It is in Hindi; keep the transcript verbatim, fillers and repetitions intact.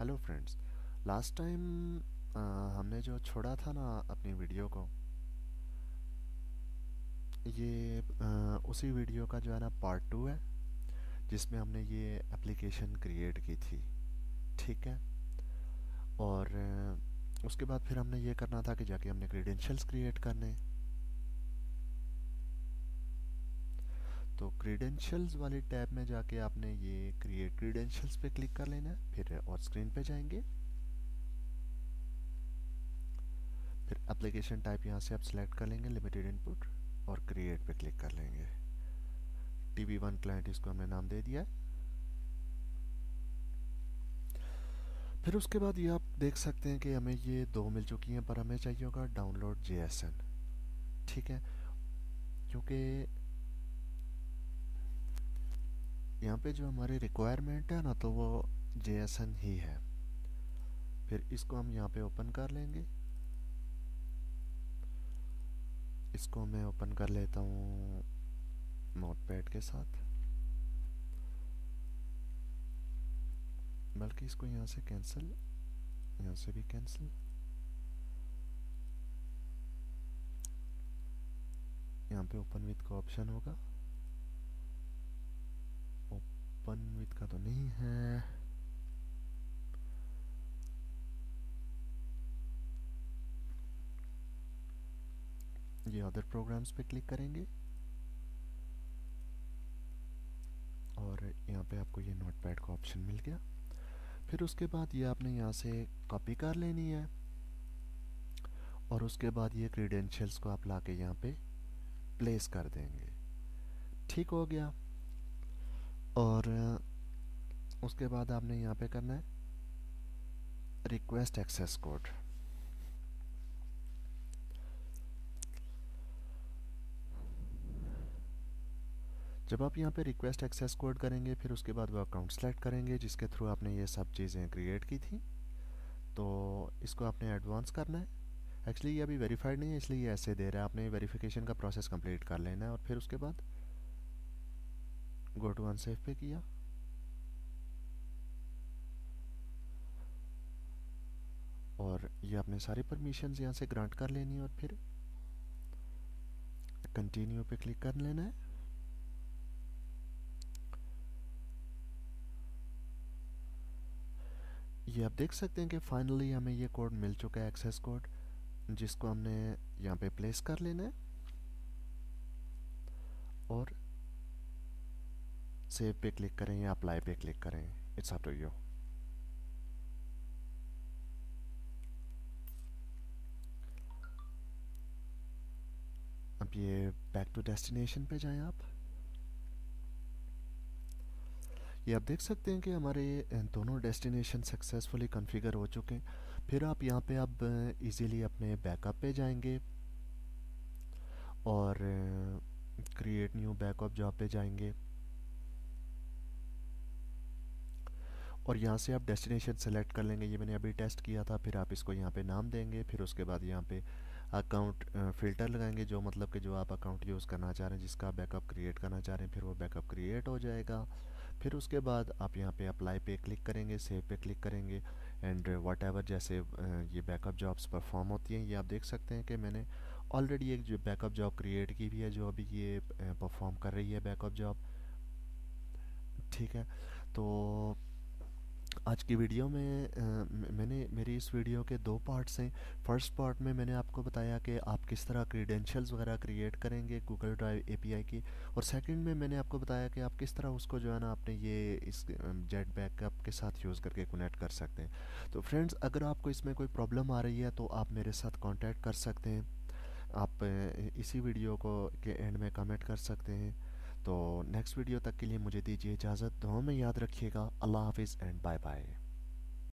हेलो फ्रेंड्स, लास्ट टाइम हमने जो छोड़ा था ना अपनी वीडियो को, ये आ, उसी वीडियो का जो है ना पार्ट टू है, जिसमें हमने ये एप्लीकेशन क्रिएट की थी, ठीक है। और उसके बाद फिर हमने ये करना था कि जाके हमने क्रीडेंशियल्स क्रिएट करने, तो क्रीडेंशियल्स वाले टैब में जाके आपने ये क्रिएट क्रीडेंशियल्स पे क्लिक कर लेना है, फिर और स्क्रीन पे जाएंगे, फिर एप्लीकेशन टाइप यहाँ से आप सेलेक्ट कर लेंगे, लिमिटेड इनपुट, और क्रिएट पे क्लिक कर लेंगे। टीवी वन क्लाइंट इसको हमने नाम दे दिया है। फिर उसके बाद ये आप देख सकते हैं कि हमें ये दो मिल चुकी हैं, पर हमें चाहिए होगा डाउनलोड जे एस एन, ठीक है, क्योंकि यहाँ पे जो हमारी रिक्वायरमेंट है ना तो वो जे एस एन ही है। फिर इसको हम यहाँ पे ओपन कर लेंगे, इसको मैं ओपन कर लेता हूँ नोटपैड के साथ, बल्कि इसको यहाँ से कैंसिल, यहाँ से भी कैंसिल, यहाँ पे ओपन विद का ऑप्शन होगा, ओपन विद का तो नहीं है, ये अदर प्रोग्राम्स पे क्लिक करेंगे और यहाँ पे आपको ये नोटपैड का ऑप्शन मिल गया। फिर उसके बाद ये आपने यहाँ से कॉपी कर लेनी है और उसके बाद ये क्रीडेंशियल्स को आप लाके यहाँ पे प्लेस कर देंगे, ठीक हो गया। और उसके बाद आपने यहाँ पे करना है रिक्वेस्ट एक्सेस कोड। जब आप यहाँ पे रिक्वेस्ट एक्सेस कोड करेंगे फिर उसके बाद वो अकाउंट सेलेक्ट करेंगे जिसके थ्रू आपने ये सब चीज़ें क्रिएट की थी, तो इसको आपने एडवांस करना है। एक्चुअली ये अभी वेरीफाइड नहीं है इसलिए ये ऐसे दे रहा है, आपने वेरीफिकेशन का प्रोसेस कंप्लीट कर लेना है। और फिर उसके बाद गो टू अनसेफ पे किया, और ये आपने सारी परमिशंस यहाँ से ग्रांट कर लेनी है और फिर कंटिन्यू पे क्लिक कर लेना है। ये आप देख सकते हैं कि फाइनली हमें ये कोड मिल चुका है, एक्सेस कोड, जिसको हमने यहाँ पे प्लेस कर लेना है और सेव पे क्लिक करें या अप्लाई पे क्लिक करें, इट्स अप टू यू। अब ये बैक टू डेस्टिनेशन पे जाएं आप, ये आप देख सकते हैं कि हमारे दोनों डेस्टिनेशन सक्सेसफुली कॉन्फ़िगर हो चुके हैं। फिर आप यहाँ पे आप इजीली अपने बैकअप पे जाएंगे और क्रिएट न्यू बैकअप जॉब पे जाएंगे और यहाँ से आप डेस्टिनेशन सेलेक्ट कर लेंगे, ये मैंने अभी टेस्ट किया था। फिर आप इसको यहाँ पे नाम देंगे, फिर उसके बाद यहाँ पे अकाउंट फ़िल्टर लगाएंगे, जो मतलब कि जो आप अकाउंट यूज़ करना चाह रहे हैं, जिसका बैकअप क्रिएट करना चाह रहे हैं, फिर वो बैकअप क्रिएट हो जाएगा। फिर उसके बाद आप यहाँ पे अप्लाई पे क्लिक करेंगे, सेव पे क्लिक करेंगे एंड वट एवर, जैसे ये बैकअप जॉब्स परफॉर्म होती हैं। ये आप देख सकते हैं कि मैंने ऑलरेडी एक जो बैकअप जॉब क्रिएट की हुई है, जो अभी ये परफॉर्म कर रही है बैकअप जॉब, ठीक है। तो आज की वीडियो में आ, मैंने मेरी इस वीडियो के दो पार्ट्स हैं। फर्स्ट पार्ट में मैंने आपको बताया कि आप किस तरह क्रीडेंशियल्स वगैरह क्रिएट करेंगे Google Drive A P I की, और सेकंड में मैंने आपको बताया कि आप किस तरह उसको जो है ना आपने ये इस जेट बैकअप के साथ यूज़ करके कनेक्ट कर सकते हैं। तो फ्रेंड्स, अगर आपको इसमें कोई प्रॉब्लम आ रही है तो आप मेरे साथ कॉन्टैक्ट कर सकते हैं, आप इसी वीडियो को के एंड में कमेंट कर सकते हैं। तो नेक्स्ट वीडियो तक के लिए मुझे दीजिए इजाज़त, दुआओं में याद रखिएगा। अल्लाह हाफिज़ एंड बाय बाय।